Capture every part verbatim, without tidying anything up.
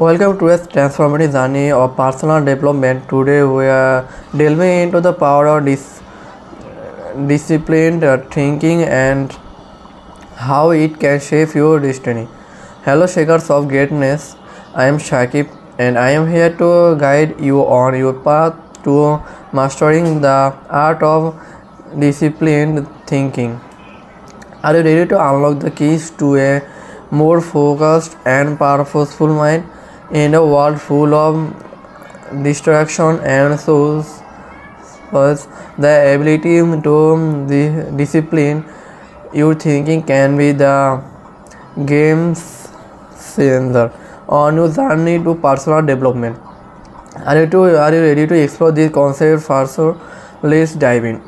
Welcome to a transformative journey of personal development. Today we are delving into the power of dis disciplined thinking and how it can shape your destiny. Hello seekers of greatness, I am Shakib and I am here to guide you on your path to mastering the art of disciplined thinking. Are you ready to unlock the keys to a more focused and purposeful mind? In a world full of distraction and source, the ability to discipline your thinking can be the game changer on your journey to personal development. Are you, to, are you ready to explore this concept further? Let's dive in.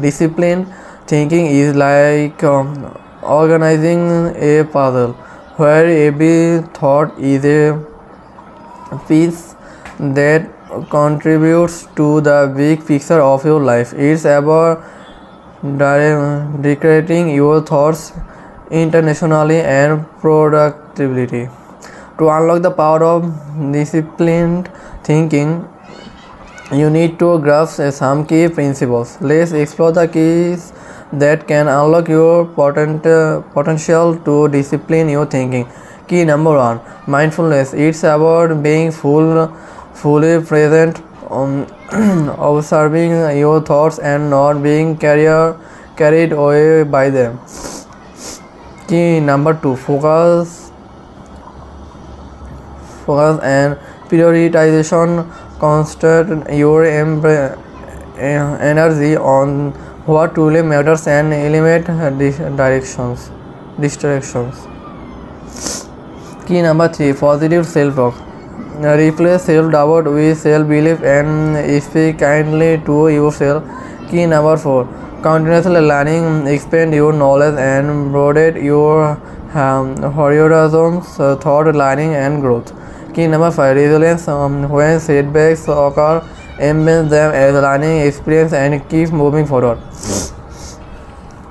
Disciplined thinking is like um, organizing a puzzle where every thought is a piece that contributes to the big picture of your life. It's about decorating your thoughts intentionally and productivity. To unlock the power of disciplined thinking, you need to grasp some key principles. Let's explore the keys that can unlock your potent, uh, potential to discipline your thinking. Key number one, mindfulness. It's about being full, fully present, um, observing your thoughts and not being carrier, carried away by them. Key number two, focus, focus and prioritization. Concentrate your energy on what truly matters and eliminate directions, distractions. Key number three, positive self-talk. Replace self-doubt with self-belief and speak kindly to yourself. Key number four, continuously learning. Expand your knowledge and broaden your um, horizons uh, through learning and growth. Key number five, resilience. Um, when setbacks occur, embrace them as learning experience and keep moving forward.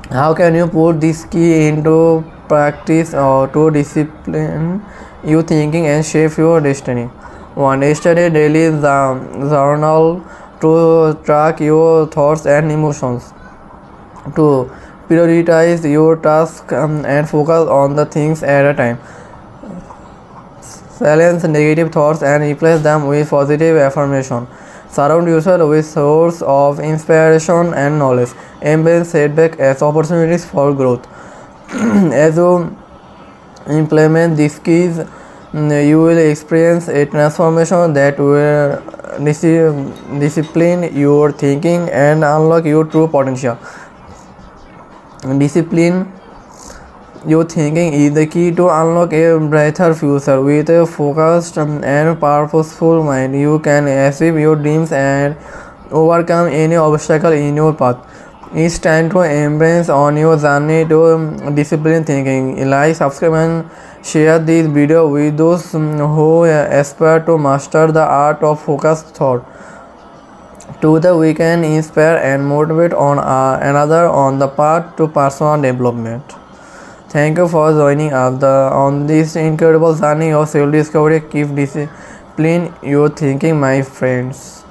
How can you put this key into practice or to discipline your thinking and shape your destiny? One, study daily journal to track your thoughts and emotions. Two, prioritize your tasks and focus on the things at a time. Silence negative thoughts and replace them with positive affirmation. Surround yourself with sources of inspiration and knowledge. Embrace setbacks as opportunities for growth. As you implement these keys, you will experience a transformation that will discipline your thinking and unlock your true potential. Discipline your thinking is the key to unlock a brighter future. With a focused and purposeful mind, you can achieve your dreams and overcome any obstacle in your path. It's time to embrace on your journey to disciplined thinking. Like, subscribe and share this video with those who aspire to master the art of focused thought. Together we can inspire and motivate on our, another on the path to personal development. Thank you for joining us the, on this incredible journey of self-discovery. Keep discipline your thinking, my friends.